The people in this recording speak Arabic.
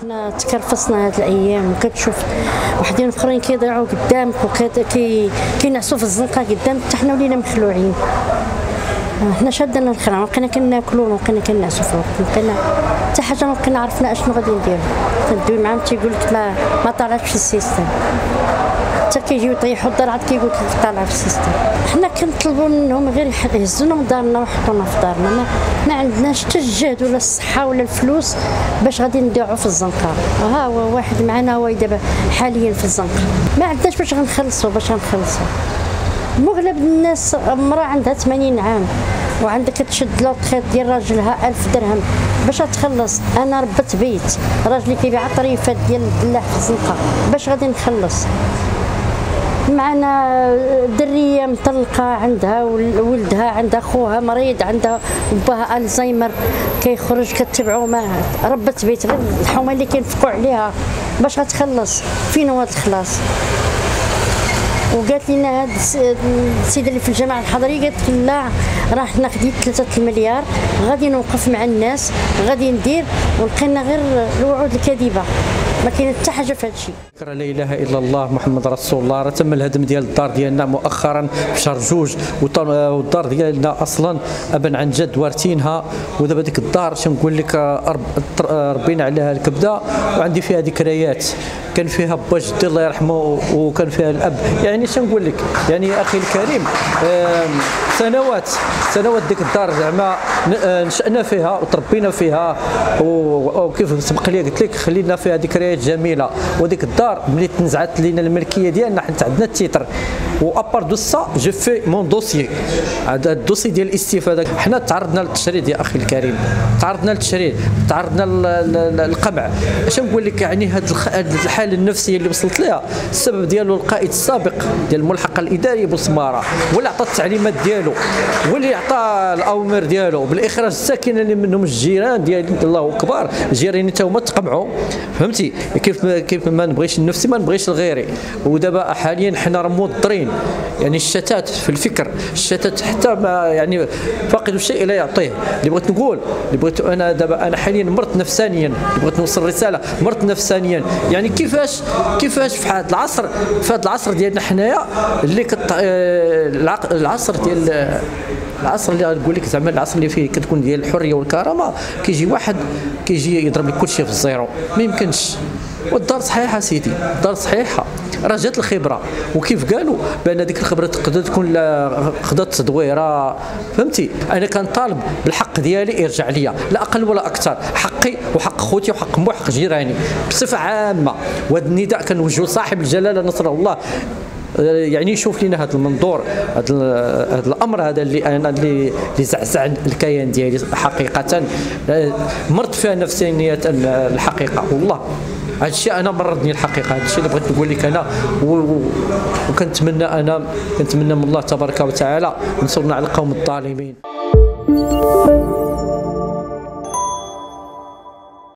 حنا تكرفصنا هاد الايام وكتشوف وحدين اخرين كيضيعوا قدامك وكينعسوا في الزنقه قدامك حتى حنا ولينا مخلوعين. حنا شادنا الخلع وبقينا كناكلوا وبقينا كنعسوا في الوقت، بقينا حتى حاجه ما بقينا عرفنا اشنو غادي نديرو. كندوي معاهم تيقول لك ما طالعش في السيستم، حتى كيجيو يطيحوا الدار عاد كيقول لك طالعه في السيستم. حنا كنطلبوا منهم غير يهزونا من دارنا ويحطونا في دارنا، ما عندناش حتى الجهد ولا الصحه ولا الفلوس باش غادي ندعوا في الزنقه. ها هو واحد معنا هو دابا حاليا في الزنقه، ما عندناش باش غنخلصوا. مغلب الناس امراه عندها 80 عام وعندها كتشد لوطخيط ديال راجلها 1000 درهم باش تخلص. انا ربت بيت، راجلي كيبيع طريفات ديال الدلاح في الزنقه، باش غادي نخلص؟ معنا دريه مطلقه عندها ولدها، عندها خوها مريض، عندها باها الزهايمر كيخرج كتبعو معاه. ربت بيت غير الحومه اللي كينفقوا عليها باش غتخلص؟ فين هو الخلاص؟ وقالت لنا هاد السيده اللي في الجامعه الحضريه، قالت لا راه حنا خديت 3 المليار، غادي نوقف مع الناس غادي ندير. ولقينا غير الوعود الكاذبه، ما كاين حتى حاجه في هادشي. لا اله الا الله محمد رسول الله. راه تم الهدم ديال الدار ديالنا مؤخرا في شهر 2، والدار ديالنا اصلا ابا عن جد وارثينها. ودابا ديك الدار شنقول لك ربينا عليها الكبده، وعندي فيها ذكريات. كان فيها با جدي الله يرحمه، وكان فيها الاب. يعني شنقول لك يعني اخي الكريم، سنوات ديك الدار زعما نشأنا فيها وتربينا فيها، وكيف سبق لي قلت لك خلينا فيها ذكريات جميله. وديك الدار ملي تنزعت لينا الملكيه ديالنا، حتى عندنا التيتر وابار دو سا جو في مون دوسيي، هذا الدوسي ديال الاستفاده. حنا تعرضنا للتشريد يا اخي الكريم، تعرضنا للتشريد، تعرضنا للقمع. اش نقول لك يعني هذه الحاله النفسيه اللي وصلت لها السبب ديالو القائد السابق ديال الملحق الاداري بوسماره، هو اللي عطى التعليمات ديالو، هو اللي عطى الاوامر ديالو بالاخراج الساكنه اللي منهم الجيران ديال الله اكبر. الجيران حتى هما تقمعوا، فهمتي كيف ما نبغيش نفسي ما نبغيش لغيري. ودابا حاليا حنا راه موضرين، يعني الشتات في الفكر، الشتات حتى ما يعني فاقد الشيء لا يعطيه. اللي بغيت نقول، اللي بغيت انا دابا، انا حاليا مرت نفسانيا، بغيت نوصل رساله، مرت نفسانيا. يعني كيفاش في هذا العصر، في هذا العصر ديالنا حنايا اللي العصر ديال العصر اللي غنقول لك زعما العصر اللي فيه كتكون ديال الحريه والكرامه، كيجي واحد كيجي يضرب لك كلشي في الزيرو، ما يمكنش. والدار صحيحه سيدي، الدار صحيحه، راه جات الخبره. وكيف قالوا بان ديك الخبره تقدر تكون خدات تدويره، فهمتي. انا كنطالب بالحق ديالي يرجع ليا، لا اقل ولا اكثر، حقي وحق خوتي وحق مو حق جيراني بصفه عامه. وهذا النداء كنوجهو صاحب الجلاله نصر الله، يعني يشوف لنا هذا المنظور، هذا الامر هذا اللي زعزع الكيان ديالي حقيقه. مرت فيها نفسانيه الحقيقه والله. هذا الشيء انا مرضني الحقيقه، هذا الشيء اللي بغيت نقول لك انا. وكنتمنى من الله تبارك وتعالى ينصرنا على القوم الظالمين.